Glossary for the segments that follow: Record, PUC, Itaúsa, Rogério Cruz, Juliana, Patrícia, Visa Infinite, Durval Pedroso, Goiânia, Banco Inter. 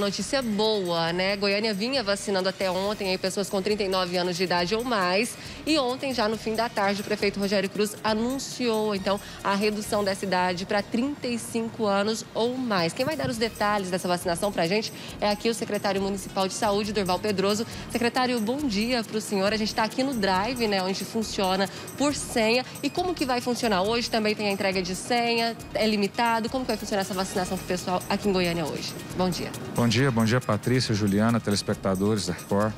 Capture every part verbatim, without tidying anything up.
Notícia boa, né? Goiânia vinha vacinando até ontem aí pessoas com trinta e nove anos de idade ou mais. E ontem, já no fim da tarde, o prefeito Rogério Cruz anunciou, então, a redução dessa idade para trinta e cinco anos ou mais. Quem vai dar os detalhes dessa vacinação para a gente é aqui o secretário municipal de saúde, Durval Pedroso. Secretário, bom dia para o senhor. A gente está aqui no drive, né, onde funciona por senha. E como que vai funcionar? Hoje também tem a entrega de senha, é limitado. Como que vai funcionar essa vacinação para o pessoal aqui em Goiânia hoje? Bom dia. Bom Bom dia, bom dia Patrícia, Juliana, telespectadores da Record.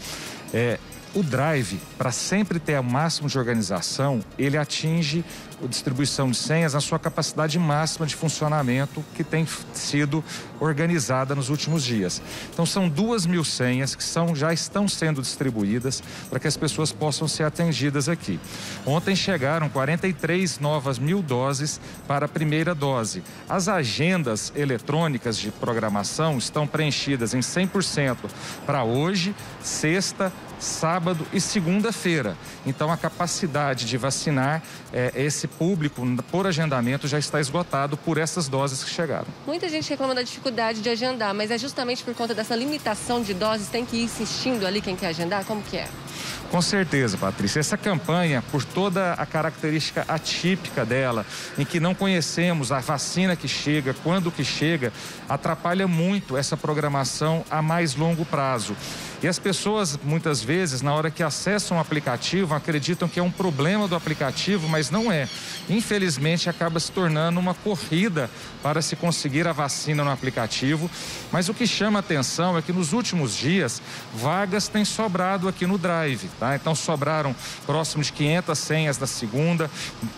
É, o drive, para sempre ter o máximo de organização, ele atinge a distribuição de senhas na sua capacidade máxima de funcionamento que tem sido organizada nos últimos dias. Então são duas mil senhas que são, já estão sendo distribuídas para que as pessoas possam ser atendidas aqui. Ontem chegaram quarenta e três novas mil doses para a primeira dose. As agendas eletrônicas de programação estão preenchidas em cem por cento para hoje, sexta, sábado e segunda-feira. Então a capacidade de vacinar é, esse público por agendamento já está esgotado por essas doses que chegaram. Muita gente reclama da dificuldade de agendar, mas é justamente por conta dessa limitação de doses, tem que ir insistindo ali quem quer agendar? Como que é? Com certeza, Patrícia. Essa campanha, por toda a característica atípica dela, em que não conhecemos a vacina que chega, quando que chega, atrapalha muito essa programação a mais longo prazo. E as pessoas, muitas vezes, na hora que acessam o aplicativo, acreditam que é um problema do aplicativo, mas não é. Infelizmente, acaba se tornando uma corrida para se conseguir a vacina no aplicativo. Mas o que chama a atenção é que, nos últimos dias, vagas têm sobrado aqui no drive, tá? Então, sobraram próximo de quinhentas senhas na segunda,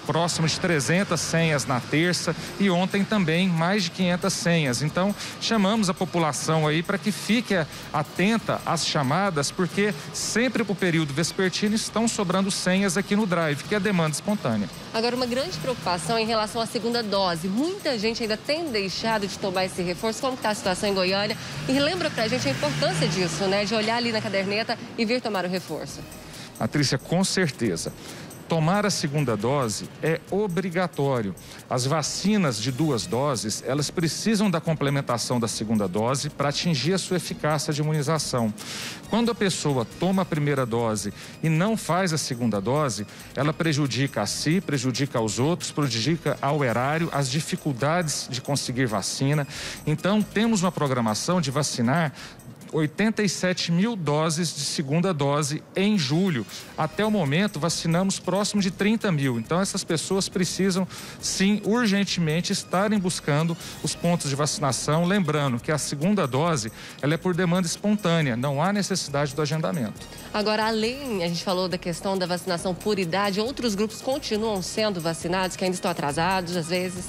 próximo de trezentas senhas na terça e ontem também mais de quinhentas senhas. Então, chamamos a população aí para que fique atenta às chamadas, porque sempre para o período vespertino estão sobrando senhas aqui no drive, que é demanda espontânea. Agora, uma grande preocupação em relação à segunda dose. Muita gente ainda tem deixado de tomar esse reforço. Como está a situação em Goiânia? E lembra para a gente a importância disso, né? De olhar ali na caderneta e vir tomar o reforço. Patrícia, com certeza. Tomar a segunda dose é obrigatório. As vacinas de duas doses, elas precisam da complementação da segunda dose para atingir a sua eficácia de imunização. Quando a pessoa toma a primeira dose e não faz a segunda dose, ela prejudica a si, prejudica aos outros, prejudica ao erário, as dificuldades de conseguir vacina. Então, temos uma programação de vacinar oitenta e sete mil doses de segunda dose em julho. Até o momento, vacinamos próximo de trinta mil. Então, essas pessoas precisam, sim, urgentemente estarem buscando os pontos de vacinação. Lembrando que a segunda dose, ela é por demanda espontânea, não há necessidade do agendamento. Agora, além, a gente falou da questão da vacinação por idade, outros grupos continuam sendo vacinados, que ainda estão atrasados, às vezes?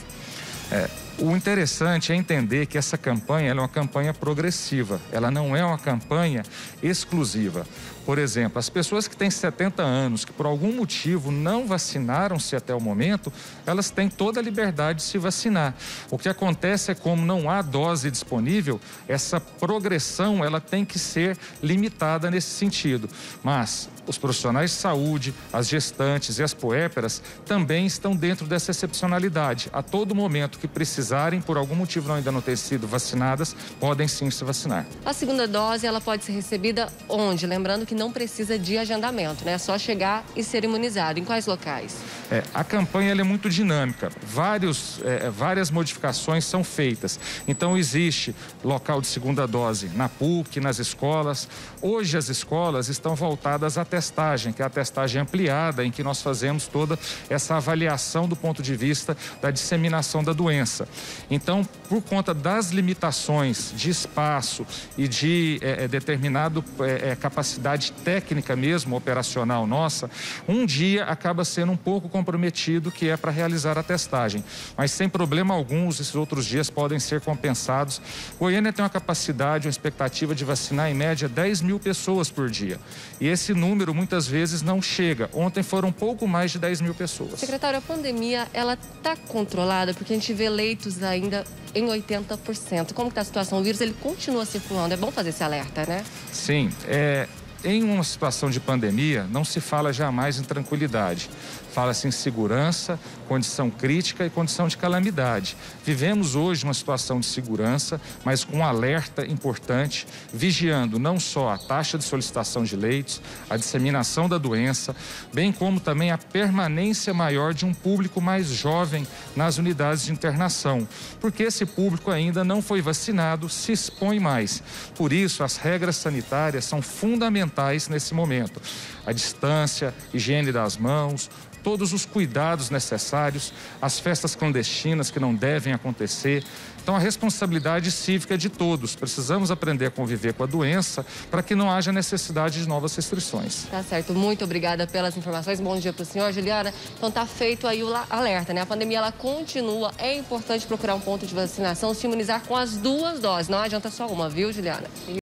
É, o interessante é entender que essa campanha ela é uma campanha progressiva, ela não é uma campanha exclusiva. Por exemplo, as pessoas que têm setenta anos, que por algum motivo não vacinaram-se até o momento, elas têm toda a liberdade de se vacinar. O que acontece é, como não há dose disponível, essa progressão ela tem que ser limitada nesse sentido. Mas os profissionais de saúde, as gestantes e as puérperas também estão dentro dessa excepcionalidade. A todo momento que precisarem, por algum motivo ainda não ter sido vacinadas, podem sim se vacinar. A segunda dose, ela pode ser recebida onde? Lembrando que não precisa de agendamento, né? É só chegar e ser imunizado. Em quais locais? É, a campanha ela é muito dinâmica. Vários, é, várias modificações são feitas. Então, existe local de segunda dose na P U C, nas escolas. Hoje, as escolas estão voltadas até testagem, que é a testagem ampliada, em que nós fazemos toda essa avaliação do ponto de vista da disseminação da doença. Então, por conta das limitações de espaço e de é, determinado é, capacidade técnica mesmo, operacional nossa, um dia acaba sendo um pouco comprometido, que é para realizar a testagem. Mas sem problema algum, esses outros dias podem ser compensados. Goiânia tem uma capacidade, uma expectativa de vacinar em média dez mil pessoas por dia. E esse número muitas vezes não chega. Ontem foram pouco mais de dez mil pessoas. Secretário, a pandemia, ela está controlada? Porque a gente vê leitos ainda em oitenta por cento. Como está a situação? O vírus, ele continua circulando. É bom fazer esse alerta, né? Sim. É... Em uma situação de pandemia, não se fala jamais em tranquilidade. Fala-se em segurança, condição crítica e condição de calamidade. Vivemos hoje uma situação de segurança, mas com um alerta importante, vigiando não só a taxa de solicitação de leitos, a disseminação da doença, bem como também a permanência maior de um público mais jovem nas unidades de internação, porque esse público ainda não foi vacinado, se expõe mais. Por isso, as regras sanitárias são fundamentais nesse momento. A distância, higiene das mãos, todos os cuidados necessários, as festas clandestinas que não devem acontecer. Então, a responsabilidade cívica é de todos. Precisamos aprender a conviver com a doença para que não haja necessidade de novas restrições. Tá certo. Muito obrigada pelas informações. Bom dia para o senhor, Juliana. Então, tá feito aí o alerta, né? A pandemia, ela continua. É importante procurar um ponto de vacinação, se imunizar com as duas doses. Não adianta só uma, viu, Juliana?